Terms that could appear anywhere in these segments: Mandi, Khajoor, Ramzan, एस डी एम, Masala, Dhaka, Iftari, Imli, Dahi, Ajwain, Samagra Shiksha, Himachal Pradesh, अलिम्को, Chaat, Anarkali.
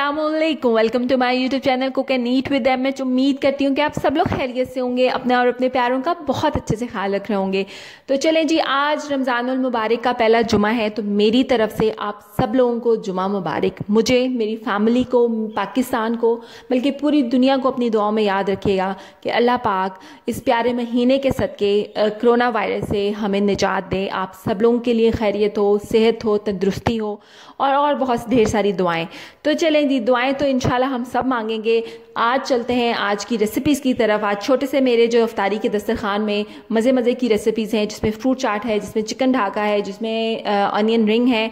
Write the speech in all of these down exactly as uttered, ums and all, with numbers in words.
अस्सलामुअलैकुम, welcome to my YouTube channel cook and eat with MH. उम्मीद करती हूँ कि आप सब लोग खैरियत से होंगे, अपने और अपने प्यारों का बहुत अच्छे से ख्याल रख रहे होंगे। तो चलें जी, आज रमज़ानुल मुबारक का पहला जुमा है, तो मेरी तरफ से आप सब लोगों को जुमा मुबारक। मुझे, मेरी फैमिली को, पाकिस्तान को, बल्कि पूरी दुनिया को अपनी दुआओं में याद रखिएगा कि अल्लाह पाक इस प्यारे महीने के सदके कोरोना वायरस से हमें निजात दे। आप सब लोगों के लिए खैरियत हो, सेहत हो, तंदुरुस्ती हो और, और बहुत ढेर सारी दुआएँ। तो चलें दी दुआएं तो इंशाल्लाह हम सब मांगेंगे। आज चलते हैं आज की रेसिपीज़ की तरफ। आज छोटे से मेरे जो अफ्तारी के दस्तरखान में मज़े मज़े की रेसिपीज़ हैं, जिसमें फ्रूट चाट है, जिसमें चिकन ढाका है, जिसमें ऑनियन रिंग है।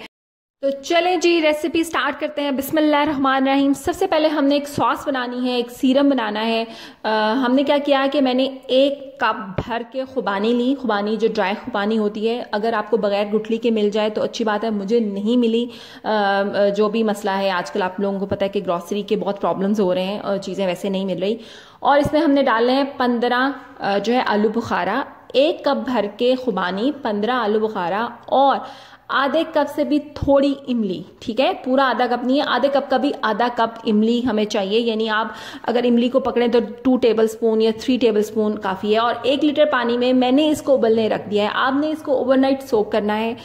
तो चलें जी, रेसिपी स्टार्ट करते हैं। बिस्मिल्लाह रहमान रहीम। सबसे पहले हमने एक सॉस बनानी है, एक सीरम बनाना है। आ, हमने क्या किया कि मैंने एक कप भर के खुबानी ली। खुबानी जो ड्राई खुबानी होती है, अगर आपको बग़ैर गुठली के मिल जाए तो अच्छी बात है, मुझे नहीं मिली। आ, जो भी मसला है आजकल, आप लोगों को पता है कि ग्रॉसरी के बहुत प्रॉब्लम्स हो रहे हैं और चीज़ें वैसे नहीं मिल रही। और इसमें हमने डाले हैं पंद्रह जो है आलू बुखारा, एक कप भर के खुबानी, पंद्रह आलू बुखारा और आधे कप से भी थोड़ी इमली। ठीक है, पूरा आधा कप नहीं है, आधे कप का भी आधा कप इमली हमें चाहिए। यानी आप अगर इमली को पकड़ें तो टू टेबलस्पून या थ्री टेबलस्पून काफ़ी है। और एक लीटर पानी में मैंने इसको उबलने रख दिया है। आपने इसको ओवरनाइट सोक करना है।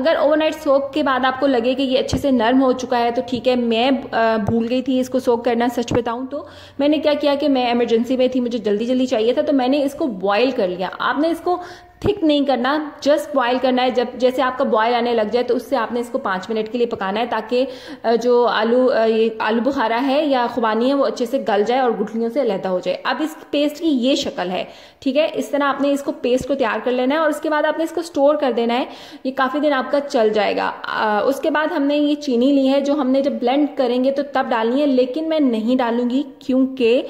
अगर ओवरनाइट सोक के बाद आपको लगे कि ये अच्छे से नरम हो चुका है तो ठीक है। मैं भूल गई थी इसको सोक करना, सच बताऊँ तो। मैंने क्या किया कि मैं इमरजेंसी में थी, मुझे जल्दी जल्दी चाहिए था, तो मैंने इसको बॉयल कर लिया। आपने इसको थिक नहीं करना, जस्ट बॉयल करना है। जब जैसे आपका बॉयल आने लग जाए तो उससे आपने इसको पाँच मिनट के लिए पकाना है, ताकि जो आलू ये आलू बुखारा है या खुबानी है वो अच्छे से गल जाए और गुठलियों से अलहदा हो जाए। अब इस पेस्ट की ये शक्ल है, ठीक है। इस तरह आपने इसको पेस्ट को तैयार कर लेना है और उसके बाद आपने इसको स्टोर कर देना है। ये काफ़ी दिन आपका चल जाएगा। आ, उसके बाद हमने ये चीनी ली है, जो हमने जब ब्लेंड करेंगे तो तब डालनी है, लेकिन मैं नहीं डालूंगी क्योंकि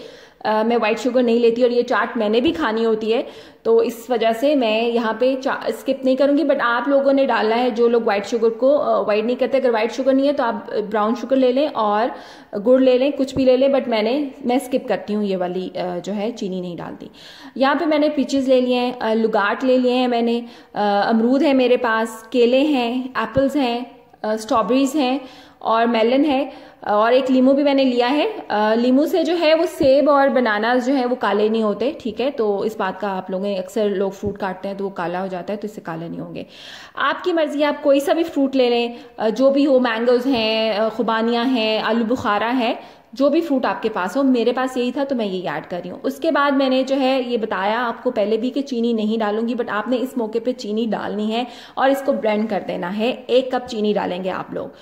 Uh, मैं वाइट शुगर नहीं लेती और ये चाट मैंने भी खानी होती है, तो इस वजह से मैं यहाँ पे स्किप नहीं करूँगी। बट आप लोगों ने डालना है, जो लोग वाइट शुगर को वाइट नहीं करते। अगर वाइट शुगर नहीं है तो आप ब्राउन शुगर ले लें और गुड़ ले लें, कुछ भी ले लें। बट मैंने मैं स्किप करती हूँ, ये वाली जो है चीनी नहीं डालती। यहाँ पे मैंने पीचेस ले लिए हैं, लुगाट ले लिए हैं मैंने, अमरूद है मेरे पास, केले हैं, एप्पल्स हैं, स्ट्रॉबेरीज हैं और मेलन है, और एक लीमू भी मैंने लिया है। लीमू से जो है वो सेब और बनाना जो है वो काले नहीं होते, ठीक है। तो इस बात का आप लोगों ने, अक्सर लोग फ्रूट काटते हैं तो वो काला हो जाता है, तो इससे काले नहीं होंगे। आपकी मर्ज़ी, आप कोई सा भी फ्रूट ले लें, जो भी हो, मैंगोज़ हैं, खुबानियाँ हैं, आलू बुखारा है, जो भी फ्रूट आपके पास हो। मेरे पास यही था तो मैं ये ऐड कर रही हूँ। उसके बाद मैंने जो है ये बताया आपको पहले भी कि चीनी नहीं डालूंगी, बट आपने इस मौके पे चीनी डालनी है और इसको ब्लेंड कर देना है। एक कप चीनी डालेंगे आप लोग।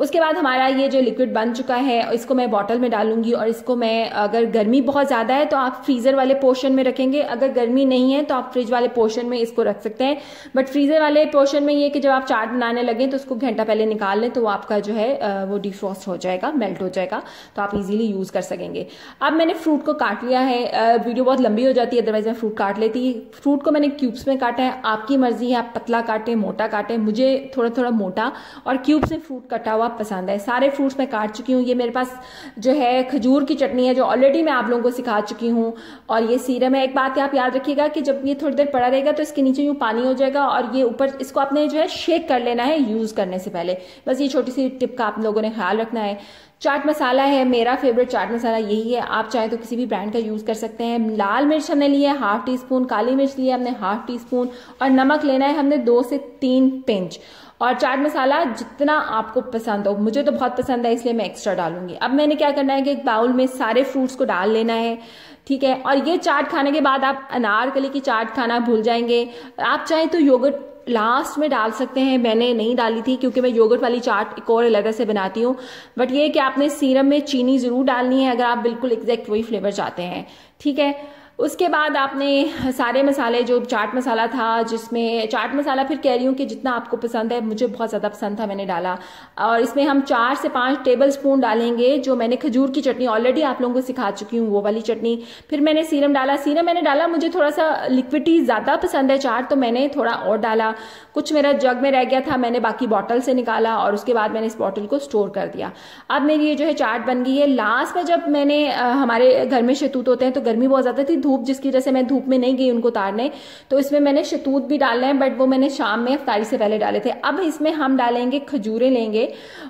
उसके बाद हमारा ये जो लिक्विड बन चुका है, इसको मैं बॉटल में डालूंगी और इसको मैं, अगर गर्मी बहुत ज़्यादा है तो आप फ्रीज़र वाले पोर्शन में रखेंगे, अगर गर्मी नहीं है तो आप फ्रिज वाले पोर्शन में इसको रख सकते हैं। बट फ्रीज़र वाले पोर्शन में ये कि जब आप चाट बनाने लगें तो उसको घंटा पहले निकाल लें, तो आपका जो है वो डिफ्रॉस्ट हो जाएगा, मेल्ट हो जाएगा, तो आप इजीली यूज़ कर सकेंगे। अब मैंने फ्रूट को काट लिया है। वीडियो बहुत लंबी हो जाती है, अदरवाइज मैं फ्रूट काट लेती। फ्रूट को मैंने क्यूब्स में काटा है, आपकी मर्जी है आप पतला काटें, मोटा काटें। मुझे थोड़ा थोड़ा मोटा और क्यूब्स में फ्रूट कटा हुआ पसंद है। सारे फ्रूट्स मैं काट चुकी हूँ। ये मेरे पास जो है खजूर की चटनी है, जो ऑलरेडी मैं आप लोगों को सिखा चुकी हूँ, और ये सीरम है। एक बात आप याद रखिएगा कि जब ये थोड़ी देर पड़ा रहेगा तो इसके नीचे यूँ पानी हो जाएगा और ये ऊपर, इसको आपने जो है शेक कर लेना है यूज़ करने से पहले। बस ये छोटी सी टिप का आप लोगों ने ख्याल रखना है। चाट मसाला है, मेरा फेवरेट चाट मसाला यही है। आप चाहे तो किसी भी ब्रांड का यूज़ कर सकते हैं। लाल मिर्च हमने ली है हाफ टी स्पून, काली मिर्च ली है हमने हाफ टी स्पून, और नमक लेना है हमने दो से तीन पिंच। और चाट मसाला जितना आपको पसंद हो, मुझे तो बहुत पसंद है इसलिए मैं एक्स्ट्रा डालूंगी। अब मैंने क्या करना है कि एक बाउल में सारे फ्रूट्स को डाल लेना है, ठीक है। और ये चाट खाने के बाद आप अनारकली की चाट खाना भूल जाएंगे। आप चाहे तो योगर्ट लास्ट में डाल सकते हैं, मैंने नहीं डाली थी क्योंकि मैं योगर्ट वाली चाट एक और अलग से बनाती हूँ। बट ये कि आपने सीरम में चीनी ज़रूर डालनी है, अगर आप बिल्कुल एग्जैक्ट वही फ्लेवर चाहते हैं, ठीक है। उसके बाद आपने सारे मसाले, जो चाट मसाला था, जिसमें चाट मसाला फिर कह रही हूँ कि जितना आपको पसंद है, मुझे बहुत ज़्यादा पसंद था मैंने डाला। और इसमें हम चार से पाँच टेबलस्पून डालेंगे, जो मैंने खजूर की चटनी ऑलरेडी आप लोगों को सिखा चुकी हूँ, वो वाली चटनी। फिर मैंने सीरम डाला, सीरम मैंने डाला, मुझे थोड़ा सा लिक्विडी ज़्यादा पसंद है चाट, तो मैंने थोड़ा और डाला। कुछ मेरा जग में रह गया था, मैंने बाकी बॉटल से निकाला और उसके बाद मैंने इस बॉटल को स्टोर कर दिया। अब मेरी ये जो है चाट बन गई है। लास्ट में जब मैंने, हमारे घर में शतूत होते हैं तो गर्मी बहुत ज़्यादा थी, धूप, जिसकी वजह से मैं धूप में नहीं गई उनको उतारने, तो इसमें मैंने शतूत भी डाले हैं, बट वो मैंने शाम में इफ्तारी से पहले डाले थे। अब इसमें हम डालेंगे खजूरें लेंगे,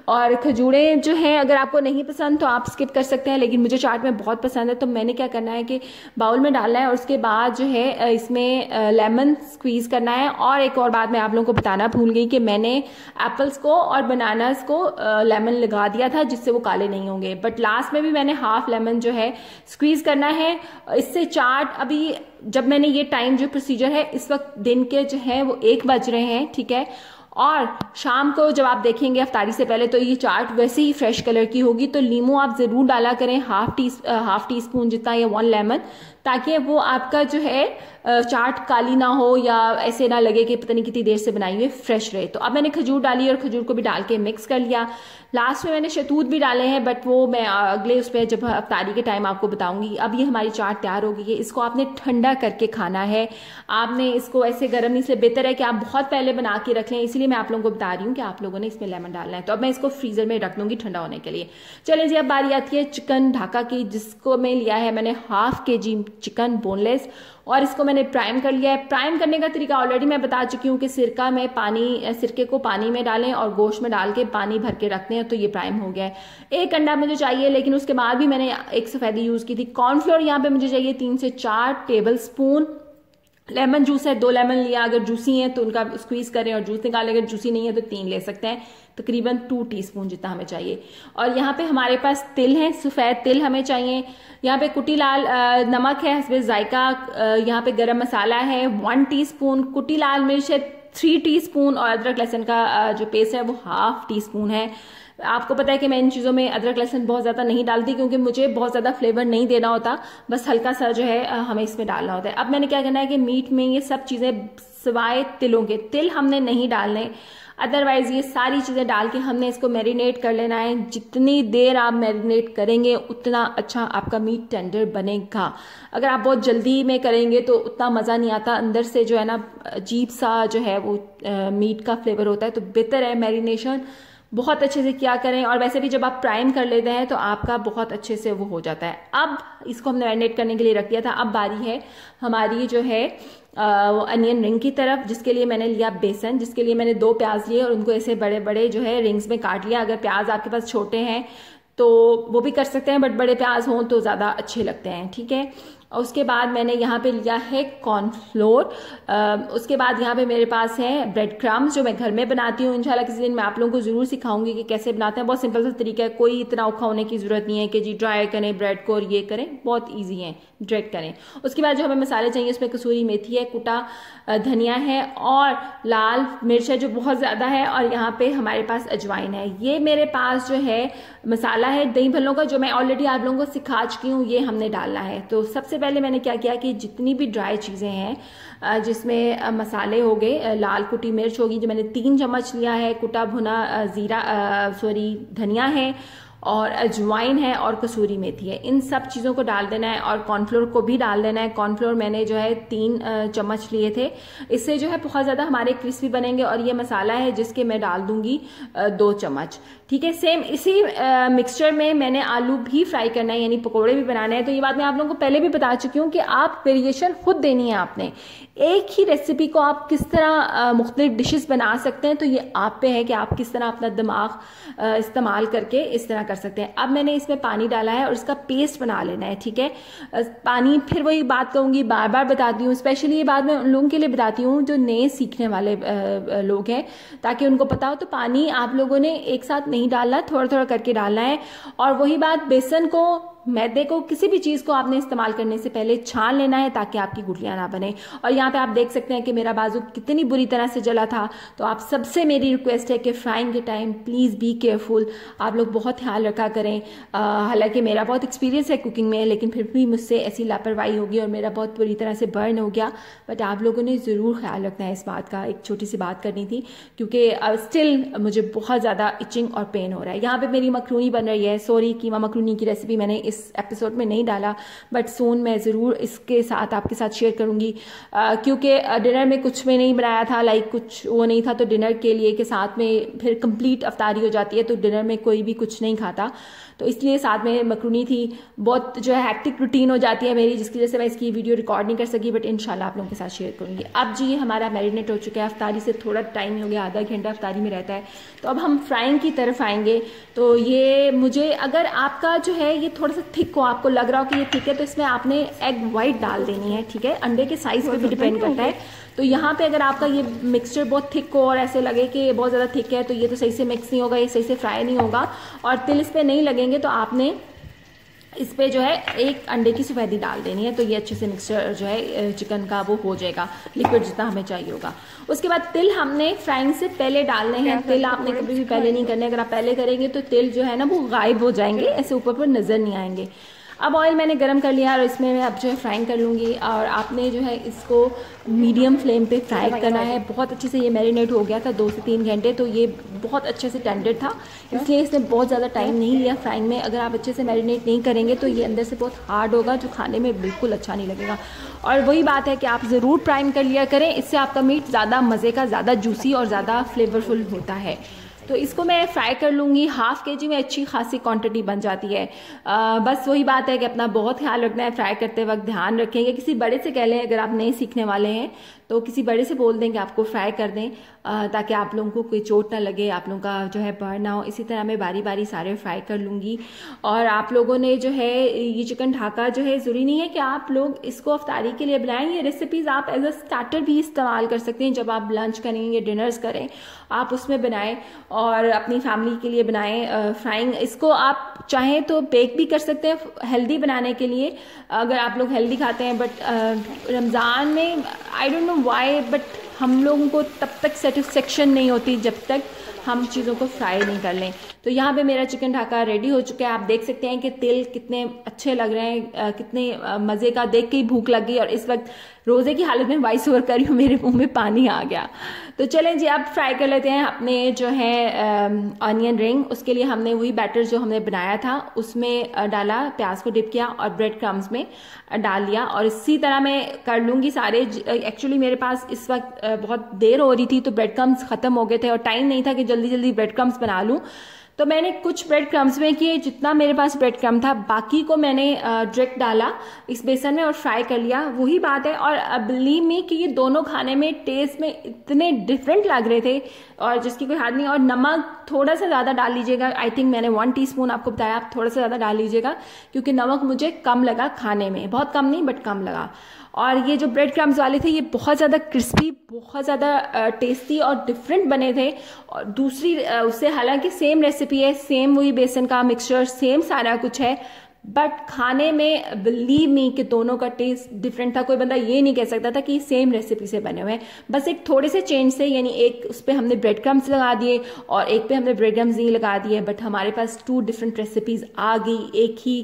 और खजूरें जो हैं अगर आपको नहीं पसंद तो आप स्किप कर सकते हैं, लेकिन मुझे चाट में बहुत पसंद है। तो मैंने क्या करना है कि बाउल में डालना है और उसके बाद जो है इसमें लेमन स्क्वीज़ करना है। और एक और बात मैं आप लोगों को बताना भूल गई कि मैंने एप्पल्स को और बनानास को लेमन लगा दिया था, जिससे वो काले नहीं होंगे, बट लास्ट में भी मैंने हाफ लेमन जो है स्क्वीज़ करना है। इससे चाट अभी जब मैंने ये टाइम जो प्रोसीजर है इस वक्त दिन के जो है वो एक बज रहे हैं, ठीक है, और शाम को जब आप देखेंगे अफ्तारी से पहले तो ये चाट वैसे ही फ्रेश कलर की होगी। तो नींबू आप ज़रूर डाला करें, half tea half teaspoon जितना, या वन लेमन, ताकि वो आपका जो है चाट काली ना हो या ऐसे ना लगे कि पता नहीं कितनी देर से बनाई हुई, फ्रेश रहे। तो अब मैंने खजूर डाली और खजूर को भी डाल के मिक्स कर लिया। लास्ट में मैंने शतूत भी डाले हैं, बट वो मैं अगले उस पर जब अफ्तारी के टाइम आपको बताऊंगी। अब ये हमारी चाट तैयार हो गई है। इसको आपने ठंडा करके खाना है, आपने इसको ऐसे गर्म नहीं, से बेहतर है कि आप बहुत पहले बना के रख लें। इसलिए मैं आप लोगों को बता रही हूँ कि आप लोगों ने इसमें लेमन डालना है। तो अब मैं इसको फ्रीजर में रख लूँगी ठंडा होने के लिए। चले जी, अब बारी आती है चिकन ढाका की, जिसको मैं लिया है मैंने हाफ के जी चिकन बोनलेस, और इसको मैंने प्राइम कर लिया है। प्राइम करने का तरीका ऑलरेडी मैं बता चुकी हूँ कि सिरका में पानी सिरके को पानी में डालें और गोश्त में डाल के पानी भर के रखते हैं, तो ये प्राइम हो गया है। एक अंडा मुझे चाहिए, लेकिन उसके बाद भी मैंने एक सफ़ेदी यूज़ की थी। कॉर्नफ्लोर यहाँ पे मुझे चाहिए तीन से चार टेबल स्पून। लेमन जूस है, दो लेमन लिया, अगर जूसी हैं तो उनका स्क्वीज़ करें और जूस निकालें, अगर जूसी नहीं है तो तीन ले सकते हैं, तकरीबन टू टीस्पून जितना हमें चाहिए। और यहाँ पे हमारे पास तिल है, सफ़ेद तिल हमें चाहिए। यहाँ पे कुटी लाल नमक है हस्बे जायका, यहाँ पे गरम मसाला है वन टीस्पून, कुटी लाल मिर्च है थ्री टीस्पून, और अदरक लहसुन का जो पेस्ट है वो हाफ टी स्पून है। आपको पता है कि मैं इन चीज़ों में अदरक लहसुन बहुत ज़्यादा नहीं डालती, क्योंकि मुझे बहुत ज़्यादा फ्लेवर नहीं देना होता, बस हल्का सा जो है हमें इसमें डालना होता है। अब मैंने क्या करना है कि मीट में ये सब चीज़ें सिवाय तिलों के, तिल हमने नहीं डालने, अदरवाइज ये सारी चीज़ें डाल के हमने इसको मैरिनेट कर लेना है। जितनी देर आप मैरिनेट करेंगे उतना अच्छा आपका मीट टेंडर बनेगा। अगर आप बहुत जल्दी में करेंगे तो उतना मज़ा नहीं आता, अंदर से जो है ना अजीब सा जो है वो आ, मीट का फ्लेवर होता है। तो बेहतर है मैरिनेशन बहुत अच्छे से किया करें, और वैसे भी जब आप प्राइम कर लेते हैं तो आपका बहुत अच्छे से वो हो जाता है। अब इसको हमने मैरिनेट करने के लिए रख दिया था। अब बारी है हमारी जो है अनियन रिंग की तरफ, जिसके लिए मैंने लिया बेसन, जिसके लिए मैंने दो प्याज लिए और उनको ऐसे बड़े बड़े जो है रिंग्स में काट लिया। अगर प्याज आपके पास छोटे हैं तो वो भी कर सकते हैं, बट बड़े प्याज हों तो ज़्यादा अच्छे लगते हैं, ठीक है। और उसके बाद मैंने यहाँ पे लिया है कॉर्नफ्लोर। उसके बाद यहाँ पे मेरे पास है ब्रेड क्रम्स, जो मैं घर में बनाती हूँ। इंशाल्लाह किसी दिन मैं आप लोगों को ज़रूर सिखाऊंगी कि कैसे बनाते हैं। बहुत सिंपल सा तरीका है, कोई इतना औखा होने की ज़रूरत नहीं है कि जी ड्राई करें ब्रेड को और ये करें, बहुत ईजी है, ड्रेड करें। उसके बाद जो हमें मसाले चाहिए उसमें कसूरी मेथी है, कुटा धनिया है और लाल मिर्च है जो बहुत ज़्यादा है, और यहाँ पर हमारे पास अजवाइन है। ये मेरे पास जो है मसाला है दही भल्लों का, जो मैं ऑलरेडी आप लोगों को सिखा चुकी हूँ, ये हमने डालना है। तो सबसे पहले मैंने क्या किया कि जितनी भी ड्राई चीज़ें हैं जिसमें मसाले हो गए, लाल कुटी मिर्च होगी जो मैंने तीन चम्मच लिया है, कुटा भुना जीरा सॉरी धनिया है, और अजवाइन है और कसूरी मेथी है, इन सब चीज़ों को डाल देना है। और कॉर्नफ्लोर को भी डाल देना है। कॉर्नफ्लोर मैंने जो है तीन चम्मच लिए थे, इससे जो है बहुत ज़्यादा हमारे क्रिस्पी बनेंगे। और ये मसाला है जिसके मैं डाल दूंगी दो चम्मच, ठीक है। सेम इसी मिक्सचर में मैंने आलू भी फ्राई करना है, यानी पकौड़े भी बनाने हैं। तो ये बात मैं आप लोगों को पहले भी बता चुकी हूँ कि आप वेरिएशन खुद देनी है आपने, एक ही रेसिपी को आप किस तरह मुख्तलिफ डिशेस बना सकते हैं। तो ये आप पे है कि आप किस तरह अपना दिमाग इस्तेमाल करके इस तरह कर सकते हैं। अब मैंने इसमें पानी डाला है और इसका पेस्ट बना लेना है, ठीक है। पानी फिर वही बात कहूँगी, बार बार बताती हूँ, स्पेशली ये बात मैं उन लोगों के लिए बताती हूँ जो नए सीखने वाले लोग हैं, ताकि उनको पता हो। तो पानी आप लोगों ने एक साथ नहीं डालना, थोड़ा थोड़ा करके डालना है। और वही बात, बेसन को, मैदे को, किसी भी चीज़ को आपने इस्तेमाल करने से पहले छान लेना है ताकि आपकी गुठलियाँ ना बने। और यहाँ पे आप देख सकते हैं कि मेरा बाजू कितनी बुरी तरह से जला था। तो आप सबसे मेरी रिक्वेस्ट है कि फ्राइंग के टाइम प्लीज़ बी केयरफुल, आप लोग बहुत ख्याल रखा करें। हालांकि मेरा बहुत एक्सपीरियंस है कुकिंग में, लेकिन फिर भी मुझसे ऐसी लापरवाही होगी और मेरा बहुत बुरी तरह से बर्न हो गया। बट आप लोगों ने ज़रूर ख्याल रखना है इस बात का। एक छोटी सी बात करनी थी, क्योंकि स्टिल मुझे बहुत ज़्यादा इचिंग और पेन हो रहा है। यहाँ पर मेरी मखरूनी बन रही है, सॉरी कीमा मखरूनी की रेसिपी मैंने इस एपिसोड में नहीं डाला, बट सोन मैं ज़रूर इसके साथ आपके साथ शेयर करूँगी, क्योंकि डिनर में कुछ में नहीं बनाया था, लाइक कुछ वो नहीं था, तो डिनर के लिए के साथ में फिर कंप्लीट अफ्तारी हो जाती है, तो डिनर में कोई भी कुछ नहीं खाता, तो इसलिए साथ में मकरूनी थी। बहुत जो है हैक्टिक रूटीन हो जाती है मेरी, जिसकी वजह से मैं इसकी वीडियो रिकॉर्ड नहीं कर सकी, बट इंशाल्लाह आप लोगों के साथ शेयर करूँगी। अब जी हमारा मैरिनेट हो चुका है, अफ्तारी से थोड़ा टाइम हो गया, आधा घंटा अफ्तारी में रहता है, तो अब हम फ्राइंग की तरफ आएंगे। तो ये मुझे, अगर आपका जो है ये थोड़ा सा थिक हो, आपको लग रहा हो कि ये थिक है, तो इसमें आपने एग वाइट डाल देनी है, ठीक है, अंडे के साइज पे भी डिपेंड करता है। तो यहाँ पे अगर आपका ये मिक्सचर बहुत थिक हो और ऐसे लगे कि बहुत ज़्यादा थिक है, तो ये तो सही से मिक्स नहीं होगा, ये सही से फ्राई नहीं होगा और तिल इस पर नहीं लगेंगे, तो आपने इस पर जो है एक अंडे की सफेदी डाल देनी है, तो ये अच्छे से मिक्सचर जो है चिकन का वो हो जाएगा, लिक्विड जितना हमें चाहिए होगा। उसके बाद तिल हमने फ्राइंग से पहले डालने हैं, तिल आपने कभी भी पहले नहीं करने, अगर आप पहले करेंगे तो तिल जो है ना वो गायब हो जाएंगे, ऐसे ऊपर पर नज़र नहीं आएंगे। अब ऑयल मैंने गरम कर लिया और इसमें मैं अब जो है फ्राइंग कर लूँगी, और आपने जो है इसको मीडियम फ्लेम पे फ्राई करना है। बहुत अच्छे से ये मैरिनेट हो गया था दो से तीन घंटे, तो ये बहुत अच्छे से टेंडर था, इसलिए इसने बहुत ज़्यादा टाइम नहीं लिया फ्राइंग में। अगर आप अच्छे से मैरिनेट नहीं करेंगे तो ये अंदर से बहुत हार्ड होगा, जो खाने में बिल्कुल अच्छा नहीं लगेगा। और वही बात है कि आप ज़रूर प्राइम कर लिया करें, इससे आपका मीट ज़्यादा मज़े का, ज़्यादा जूसी और ज़्यादा फ्लेवरफुल होता है। तो इसको मैं फ्राई कर लूँगी, हाफ़ के जी में अच्छी खासी क्वांटिटी बन जाती है। आ, बस वही बात है कि अपना बहुत ख्याल रखना है, फ्राई करते वक्त ध्यान रखेंगे, किसी बड़े से कह लें, अगर आप नए सीखने वाले हैं तो किसी बड़े से बोल दें कि आपको फ्राई कर दें, आ, ताकि आप लोगों को कोई चोट ना लगे, आप लोगों का जो है बर्न ना हो। इसी तरह मैं बारी बारी सारे फ्राई कर लूँगी। और आप लोगों ने जो है ये चिकन ढाका जो है, ज़रूरी नहीं है कि आप लोग इसको अफ्तारी के लिए बनाएं, ये रेसिपीज़ आप एज अ स्टार्टर भी इस्तेमाल कर सकते हैं। जब आप लंच करेंगे, डिनर्स करें, आप उसमें बनाएँ और अपनी फैमिली के लिए बनाएं। फ्राइंग इसको आप चाहें तो बेक भी कर सकते हैं, हेल्दी बनाने के लिए, अगर आप लोग हेल्दी खाते हैं। बट रमज़ान में I don't know why, but हम लोगों को तब तक सेटिस्फेक्शन नहीं होती जब तक हम चीज़ों को फ्राई नहीं कर लें। तो यहाँ पे मेरा चिकन ढाका रेडी हो चुका है। आप देख सकते हैं कि तिल कितने अच्छे लग रहे हैं, कितने मज़े का, देख के ही भूख लग गई। और इस वक्त रोज़े की हालत में वॉइस ओवर कर रही हूँ, मेरे मुंह में पानी आ गया। तो चलें जी, आप फ्राई कर लेते हैं अपने जो है ऑनियन रिंग। उसके लिए हमने वही बैटर जो हमने बनाया था उसमें डाला, प्याज को डिप किया और ब्रेड क्रम्स में डाल लिया, और इसी तरह मैं कर लूँगी सारे। एक्चुअली मेरे पास इस वक्त बहुत देर हो रही थी, तो ब्रेड क्रम्स ख़त्म हो गए थे और टाइम नहीं था कि जल्दी जल्दी ब्रेड क्रम्स बना लूँ। तो मैंने कुछ ब्रेड क्रम्स में किए, जितना मेरे पास ब्रेड क्रम था, बाकी को मैंने डायरेक्ट डाला इस बेसन में और फ्राई कर लिया। वही बात है, और बिलीव मी कि ये दोनों खाने में टेस्ट में इतने डिफरेंट लग रहे थे और जिसकी कोई हद नहीं। और नमक थोड़ा सा ज़्यादा डाल लीजिएगा, आई थिंक मैंने वन टीस्पून आपको बताया, आप थोड़ा सा ज़्यादा डाल लीजिएगा, क्योंकि नमक मुझे कम लगा खाने में, बहुत कम नहीं बट कम लगा। और ये जो ब्रेड क्रम्स वाले थे, ये बहुत ज़्यादा क्रिस्पी, बहुत ज़्यादा टेस्टी और डिफरेंट बने थे। और दूसरी उससे, हालांकि सेम रेसिपी है, सेम वही बेसन का मिक्सचर, सेम सारा कुछ है, बट खाने में बिलीव मी कि दोनों का टेस्ट डिफरेंट था। कोई बंदा ये नहीं कह सकता था कि सेम रेसिपी से बने हुए हैं, बस एक थोड़े से चेंज से, यानी एक उस पर हमने ब्रेड क्रम्स लगा दिए और एक पे हमने ब्रेड क्रम्स नहीं लगा दिए, बट हमारे पास टू डिफरेंट रेसिपीज़ आ गई, एक ही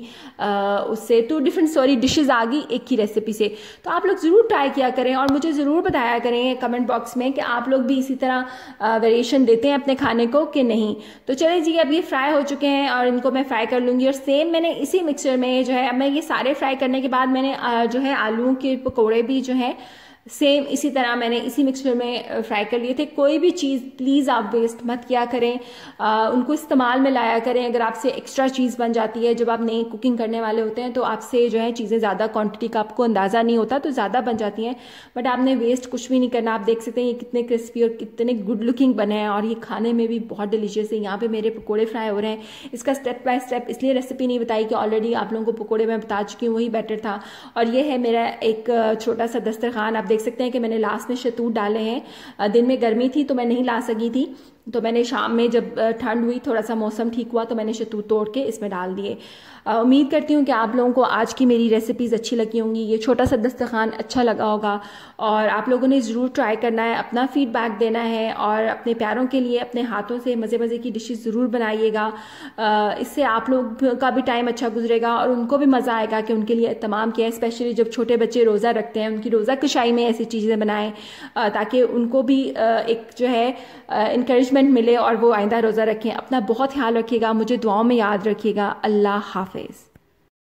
आ, उससे टू डिफरेंट सॉरी डिशेज़ आ गई एक ही रेसिपी से। तो आप लोग ज़रूर ट्राई किया करें और मुझे ज़रूर बताया करें कमेंट बॉक्स में कि आप लोग भी इसी तरह वेरिएशन देते हैं अपने खाने को कि नहीं। तो चलिए जी, अब ये फ्राई हो चुके हैं और इनको मैं फ्राई कर लूँगी। और सेम मैंने इसी मिक्सचर में जो है, अब मैं ये सारे फ्राई करने के बाद मैंने जो है आलू के पकोड़े भी जो है सेम इसी तरह मैंने इसी मिक्सचर में फ्राई कर लिए थे। कोई भी चीज़ प्लीज़ आप वेस्ट मत किया करें, आ, उनको इस्तेमाल में लाया करें। अगर आपसे एक्स्ट्रा चीज़ बन जाती है, जब आप नई कुकिंग करने वाले होते हैं तो आपसे जो है चीज़ें ज़्यादा क्वांटिटी का आपको अंदाज़ा नहीं होता, तो ज़्यादा बन जाती हैं, बट आपने वेस्ट कुछ भी नहीं करना। आप देख सकते हैं ये कितने क्रिस्पी और कितने गुड लुकिंग बने हैं और ये खाने में भी बहुत डिलीशियस है। यहाँ पर मेरे पकौड़े फ्राई हो रहे हैं, इसका स्टेप बाय स्टेप इसलिए रेसिपी नहीं बताई कि ऑलरेडी आप लोगों को पकौड़े मैं बता चुकी हूँ, वही बैटर था। और ये है मेरा एक छोटा सा दस्तरखान, आप देख सकते हैं कि मैंने लास्ट में शहतूत डाले हैं। दिन में गर्मी थी तो मैं नहीं ला सकी थी, तो मैंने शाम में जब ठंड हुई, थोड़ा सा मौसम ठीक हुआ, तो मैंने शहतूत तोड़ के इसमें डाल दिए। उम्मीद करती हूँ कि आप लोगों को आज की मेरी रेसिपीज़ अच्छी लगी होंगी, ये छोटा सा दस्तरखान अच्छा लगा होगा और आप लोगों ने ज़रूर ट्राई करना है, अपना फीडबैक देना है। और अपने प्यारों के लिए अपने हाथों से मज़े मज़े की डिशेज़ ज़रूर बनाइएगा, इससे आप लोग का भी टाइम अच्छा गुजरेगा और उनको भी मज़ा आएगा कि उनके लिए तमाम किया है। स्पेशली जब छोटे बच्चे रोज़ा रखते हैं, उनकी रोज़ा कशाई में ऐसी चीज़ें बनाएँ ताकि उनको भी एक जो है इनकरेजमेंट मिले और वो आइंदा रोज़ा रखें। अपना बहुत ख्याल रखिएगा, मुझे दुआओं में याद रखिएगा। अल्लाह हाफिज़।